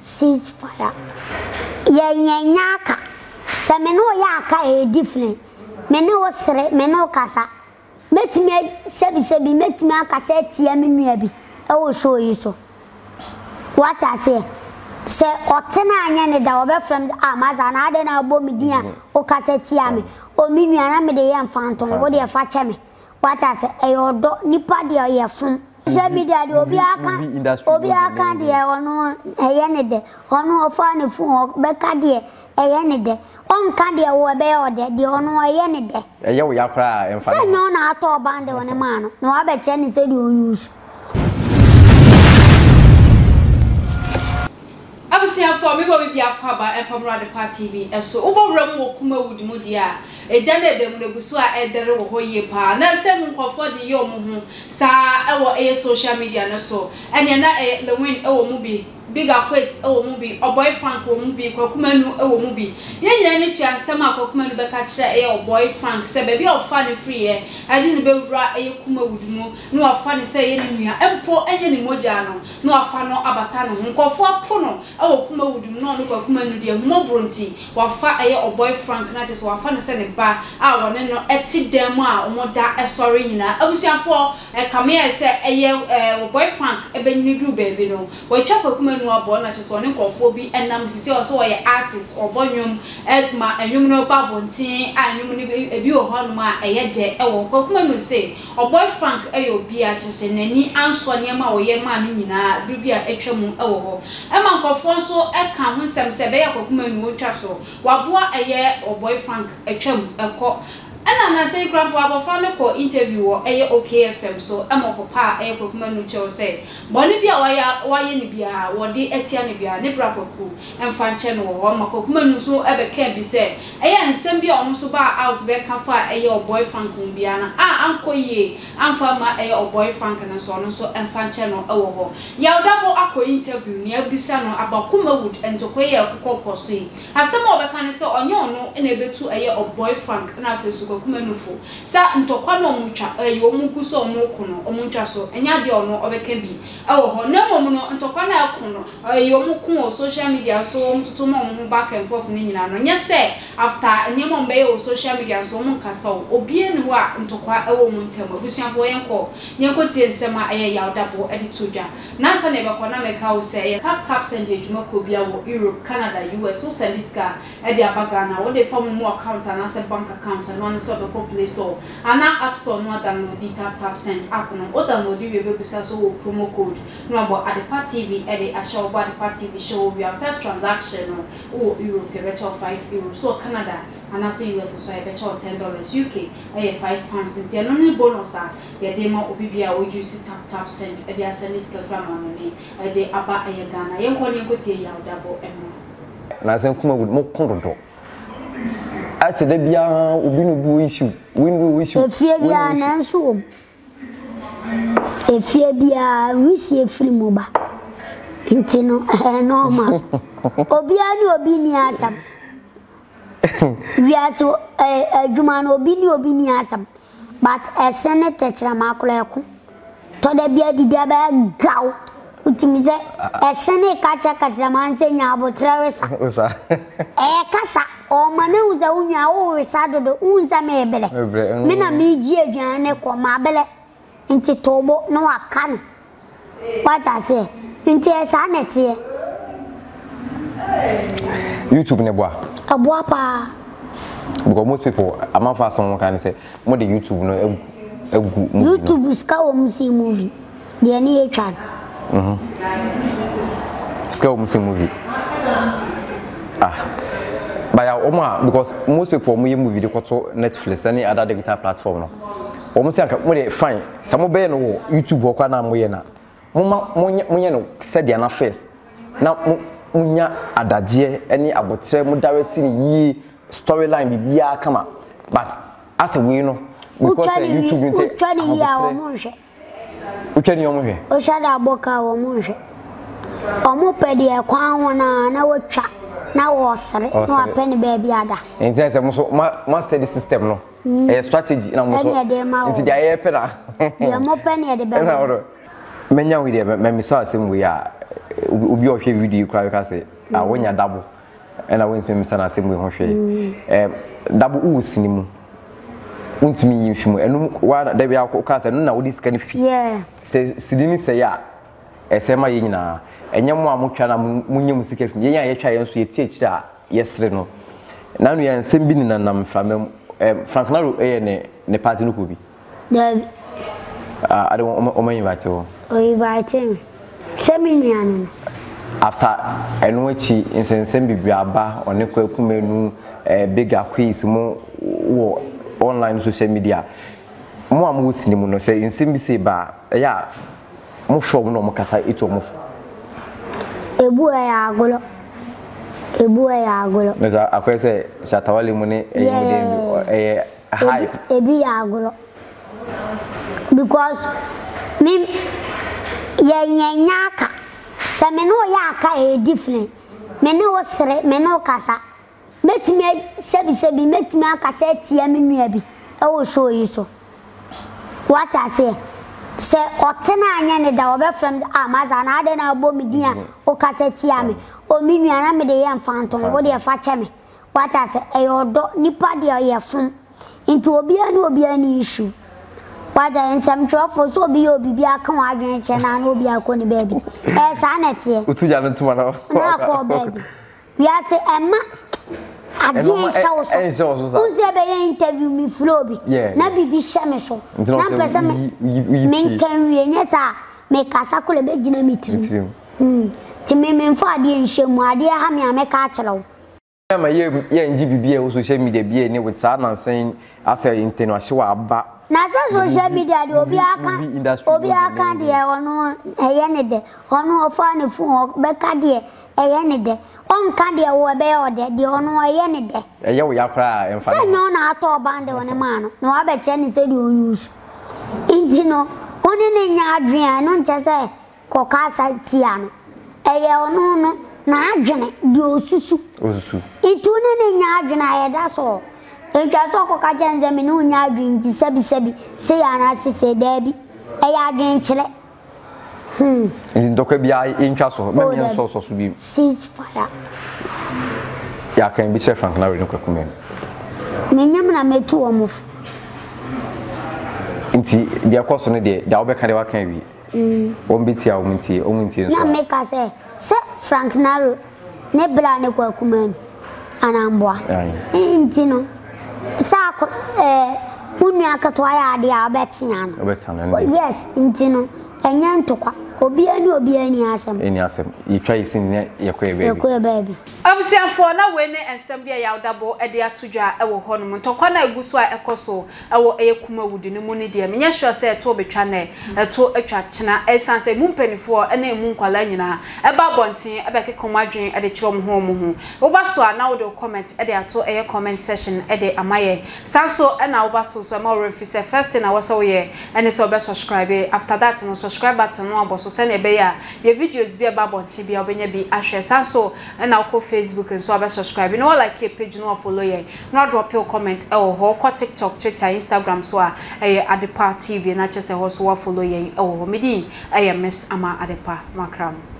cease fire. Yanyaka. Sameno yaka a different. Meno sre, meno casa. Met me sebi, met me a cassette, yammy. I will show you so. What I say. Se otena anyane da obe from Amazon adena obo midia o kaseti ame o minu ana me de yam fantom wo de fa cheme what as e odo nipa de ye fun social media de obi aka de ono eye ne de ono ofa ne fun o be ka de eye ne de on ka de wo be o de ono eye ne de eye wo ya kra emfa se no na ato bande one ma no no abe che ne se de onyusu. For me, will be a papa and from Adepa TV, and so over Ramokuma would Mudia, a gender them the Busua at the Rohoyepa, not 7 for 40 Yomu, Sa, our air social media, and so, and yana the wind, oh, movie, bigger quest, oh, movie, or boy Frank, or movie, Cocumanu, oh, movie. Yan Yanicha, Sama Cocumanu, Becatcher, air, boy Frank, said, baby, or funny free air, I didn't build right a Kuma would move, nor funny say any mere, and poor any mojano, nor fano abatano, who call for Pono, oh, Kuma. Would not look at women with your mobility while fat air or boy Frank Natchez or fun sending bar. I want to know at sit them or more that a story in a ocean for a camera said a year or boy Frank a benny do baby no. Well, chop a woman who are born at his one or phobia and Namsis also a artist or volume at my and you know babble tea and you will be a view of Honma a year day or Cockman will say or boy Frank a your beer just in any answer near my man in a dubia a tremum over. A monk of also. A common some severe cookman would chasso, while boy a year or boy Frank a chum a cock. And I say, Grandpa, found a court interview or a OKFM, so I'm a papa, a cookman which I'll say. Bonibia, why any beer, or the Etianibia, Nebraco, and Fanchen or Macookman, so ever can be said. A and Sembia almost bar out back and fire a your boy Frank Umbiana. Ah, Uncle Ye, and Farmer a your boy Frank and so on, so and Fanchen or Oho. Yaw Dabo Aqua interview near Bissano about Kuma. And to quay a cocoa sea. As some of the cancer on your no enable to a year of boy Frank and I feel so communifu. Sat and Tokano Mucha, a Yomukus or Mokono, or Munchaso, and Yadiono of a cabby. Oh, no mono and Tokana Kono, a Yomukumo, social media, so to mom back and forth in Nina. Yes, sir, after a name on bail, social media, so Moncaso, or being what and Toka a woman temple, which I'm going to call. Yakotian Sema, a Yaw Dabo attitude. Nasa never Konameka will say, tap sendage Mokobi. Europe, Canada, US, so send this car at the Abagana, or they form more account and as a bank account and one sort of Play Store. And now App Store more than no data tap sent up on other no do we so promo code. Number Adepa TV at the Ashaw Adepa TV show will be our first transaction or Europe, a better €5, so Canada, and also US, so a better $10, UK, a £5, and the only bonus are the demo of BBA will use tap sent at the Ascendis Kafram on me at the Abba Ayagana. You're calling it Double and I think would more control. I said, the Bia will be issue. When we issue, if you be an answer, if you be a receive free mobile, it's normal. Obiano Biniasam. We are so a Juman Obinio Biniasam, but a senator Maculaco to the Bia did a gow. Utimize esene kacha katramanse nyabo trawesa usa kasa o mane uza unya o resado do unza mebele mina miji aduane ko mabele nti tobo no waka no kwacha se nti esa nete YouTube ne boa aboa pa because most people am fast someone can say mo de YouTube no egu YouTube ska o musi movie de ni e twa. Scale movie. Ah, by our Oma, because most people we movie the Netflix, any other digital platform. Almost like when fine, some of no YouTube or Kana Moyena. Mama Moyano said the first. Now Munya Adagee, any about directing ye storyline be beer come up. But as a we know, because YouTube take. Which any young way? Oh, shall I book our motion? Or more petty, a crown, and our trap. Now, was a penny baby. And there's a master system, no? A strategy, and the air pedal. You're more penny at the better. Many of them, Mammy saw him we are. Ubi or video you cry, say, I win your double, and I went to him and I said, we double oo cinema. Unt me if you know what they are cast and now this can fear. Says Sidney say, yeah, a semi yina, and young one mucana munium sick me, yeah, child, so you teach that, yes, Reno. Now we are in Simbin and I'm from Frank Naro, eh, the party no could be. I don't want my invite all. Oh, you invite him. Seminary after and which in Sembibaba or Neko Kumenu, a bigger quiz more online social media. More moose in say in Simbi bar, yeah, more from no Mocasa ito move. A boy, I go. A boy, I go. I can say Satawali money, a hype, a be I go because me. Yaka, Sameno Yaka, a different Meno Sre, Meno Casa. Met me, Sebi Sebi, met me a cassette, Yammy. I will show you so. What I say, say, Otena and Yanida, over from the Amazon, I don't know, Bomidia, or cassette Yammy, or Mimi and Amade Phantom, or their Fatchami. What I say, a your dog, Nipadi or your phone, into Obia no be any issue. Wada and some truffles so be your baby. I come out and I will be a conny baby. As sanity, baby. We are say, Emma, I didn't show so. Interview me, Floby? Yeah, Nabby be shamisho. Make a circle of dinamite. To me, Fadi and Shemwa, dear Hammy, I make a chalo. My year in GBB also showed me the BN with Sarna saying, I say, international. Naza social media do obiaka de ono eye ne de ono ofa ne fun obeka de eye ne de onka de wo be ode de ono eye ne de eye wo yakra emfa se no na ato bande one man no abeche ne se de onyusu intino one ne nya adrian no nche se koka satia no eye ono no na adwene de osusu osusu itu ne nya adwene ayeda so if you saw Coca and the Minu, now drink the Sebi Sebi, say, and I say, Debbie, I drink chile. Docabi in Castle, maybe I'm so to be cease fire. Yeah, can be safe, Frank Naro. Minimum, made two or move. They are costing a day, the Albacadeva can be. One bit, I'll meet you, only make us say, Sir Frank Naro, Nebula, no welcome, and I'm what? Sako, Unyakatwaya, dear Betsian. Yes, Intino, and Yantoka, Obiani Asam. In Yasam, you try in your queer baby. I'm saying for now, when and Sambia Yaw Dabo, a dear Tuja, our horn, Tokana Guswa, a cosso, our air kuma would in the moon, dear Minesha said Toby Chane, a to a chachina, a sans a moonpenny for a name Munkalanina, a babonti, a becky comadrin at the chum home. Obaswa now do comment at their to air comment session at the Amaye. Sanso and our basso, so more refuse first in our so year, and it's our best subscribe. After that, no subscribe button, no boss, send a bear. Your videos be a babonti, be a benyabi, asher, Sanso, and our coffee. Facebook and so I subscribe. You know, like your page, you know, follow you. Not drop your comment. Or TikTok, Twitter, Instagram. So Adepa TV. And I just say, also follow you. Oh, me di. I am Miss Ama Adepa Makram.